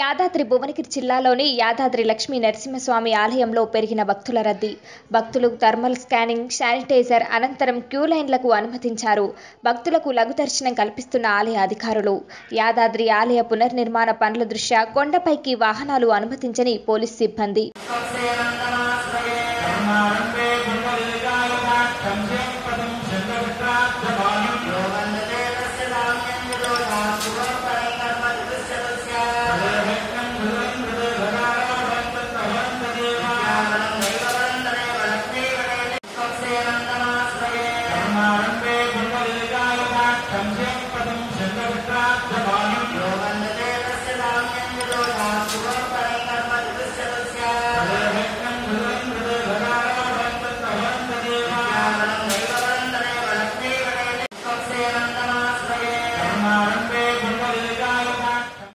యాదాద్రి భువనగిరి జిల్లాలోని యాదాద్రి లక్ష్మీ నరసింహస్వామి ఆలయంలో పెరిగిన భక్తుల రద్దీ. భక్తులు థర్మల్ స్కానింగ్, శానిటైజర్ అనంతరం క్యూ లైన్లకు అనుమతించారు. భక్తులకు లఘు దర్శనం కల్పిస్తున్న ఆలయ అధికారులు. యాదాద్రి ఆలయ పునర్నిర్మాణ పనుల దృష్ట్యా కొండపైకి వాహనాలు అనుమతించని పోలీస్ సిబ్బంది.